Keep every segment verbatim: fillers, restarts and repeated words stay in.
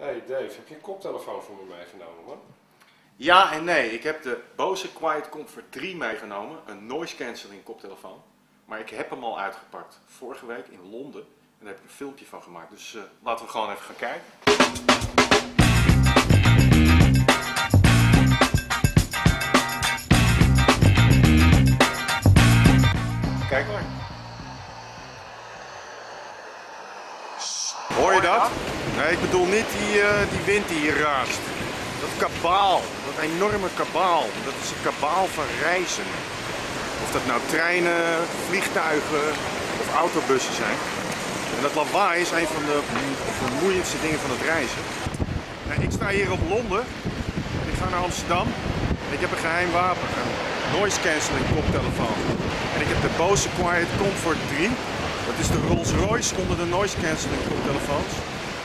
Hey Dave, heb je een koptelefoon voor me meegenomen, man? Ja en nee, ik heb de Bose QuietComfort drie meegenomen, een noise cancelling koptelefoon. Maar ik heb hem al uitgepakt, vorige week in Londen. En daar heb ik een filmpje van gemaakt, dus uh, laten we gewoon even gaan kijken. Kijk maar. Hoor je dat? Nee, ik bedoel niet die, uh, die wind die hier raast. Dat kabaal, dat enorme kabaal. Dat is een kabaal van reizen. Of dat nou treinen, vliegtuigen of autobussen zijn. En dat lawaai is een van de vermoeiendste dingen van het reizen. Nou, ik sta hier op Londen. Ik ga naar Amsterdam. Ik heb een geheim wapen. Een noise cancelling koptelefoon. En ik heb de Bose QuietComfort drie. Dat is de Rolls-Royce onder de noise cancelling koptelefoons.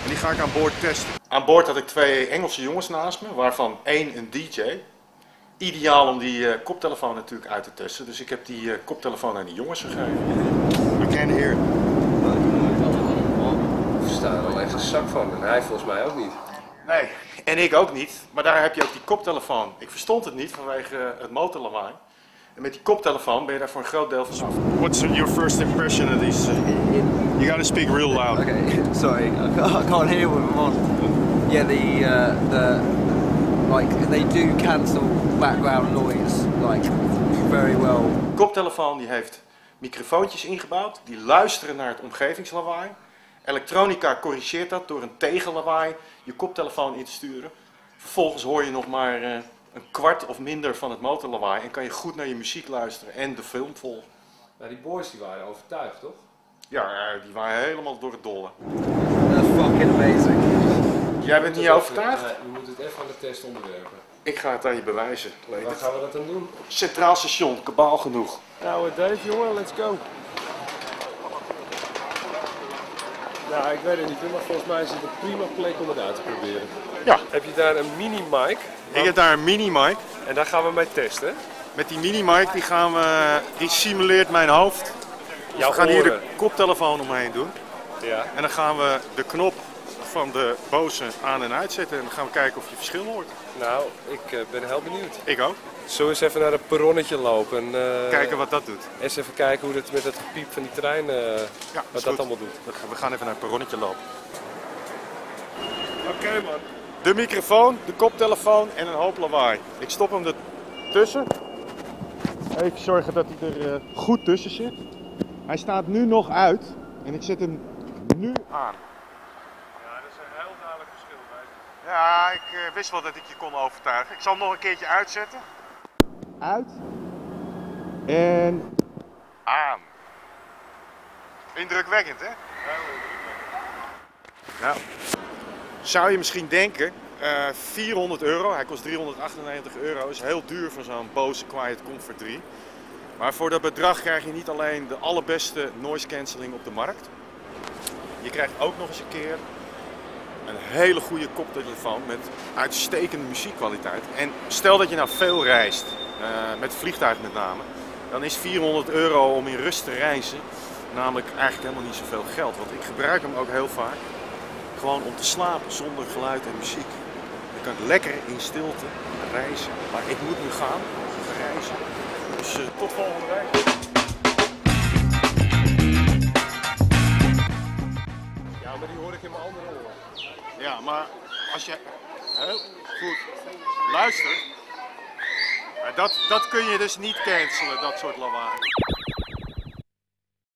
En die ga ik aan boord testen. Aan boord had ik twee Engelse jongens naast me, waarvan één een D J. Ideaal om die uh, koptelefoon natuurlijk uit te testen. Dus ik heb die uh, koptelefoon aan die jongens gegeven. We kennen hier. Er staat al echt een zak van en hij volgens mij ook niet. Nee, en ik ook niet. Maar daar heb je ook die koptelefoon. Ik verstond het niet vanwege uh, het motorlawaai. En met die koptelefoon ben je daar voor een groot deel van af. What's your first impression of these? You gotta speak real loud. Okay, sorry, I can't hear what I'm on. Yeah, the uh, the like they do cancel background noise like very well. De koptelefoon die heeft microfoontjes ingebouwd die luisteren naar het omgevingslawaai. Elektronica corrigeert dat door een tegenlawaai je koptelefoon in te sturen. Vervolgens hoor je nog maar Uh, een kwart of minder van het motorlawaai en kan je goed naar je muziek luisteren en de film volgen. Nou, die boys die waren overtuigd, toch? Ja, die waren helemaal door het dolle. Dat is fucking amazing. Jij bent niet overtuigd? Nee, we moeten het even aan de test onderwerpen. Ik ga het aan je bewijzen. Waar gaan we dat dan doen? Centraal station, kabaal genoeg. Nou Dave, jongen, let's go. Nou, ik weet het niet, maar volgens mij is het een prima plek om het uit te proberen. Ja. Heb je daar een mini-mic? Ik heb daar een mini-mic. En daar gaan we mee testen. Met die mini-mic die gaan we, die simuleert mijn hoofd. Dus ja, we gaan oren. Hier de koptelefoon omheen doen. Ja. En dan gaan we de knop van de Bose aan en uitzetten. En dan gaan we kijken of je verschil hoort. Nou, ik ben heel benieuwd. Ik ook. Zullen we eens even naar het perronnetje lopen? En, uh, kijken wat dat doet. Eens even kijken hoe het met het gepiep van die trein, uh, ja, wat dat goed. allemaal doet. We gaan even naar het perronnetje lopen. Oké okay, man. De microfoon, de koptelefoon en een hoop lawaai. Ik stop hem er tussen. Even zorgen dat hij er uh, goed tussen zit. Hij staat nu nog uit en ik zet hem nu aan. Ja, dat is een heel duidelijk verschil bij. Ja, ik uh, wist wel dat ik je kon overtuigen. Ik zal hem nog een keertje uitzetten. Uit. En aan. Indrukwekkend, hè? Heel indrukwekkend. Nou. Zou je misschien denken, uh, vierhonderd euro, hij kost driehonderdachtennegentig euro, is heel duur voor zo'n Bose QuietComfort drie. Maar voor dat bedrag krijg je niet alleen de allerbeste noise cancelling op de markt. Je krijgt ook nog eens een keer een hele goede koptelefoon met uitstekende muziekkwaliteit. En stel dat je nou veel reist, uh, met vliegtuig met name, dan is vierhonderd euro om in rust te reizen namelijk eigenlijk helemaal niet zoveel geld. Want ik gebruik hem ook heel vaak. Gewoon om te slapen zonder geluid en muziek. Dan kan ik lekker in stilte reizen. Maar ik moet nu gaan reizen. Dus uh, tot volgende week. Ja, maar die hoor ik in mijn andere oor. Ja, maar als je heel goed luistert. Dat, dat kun je dus niet cancelen, dat soort lawaai.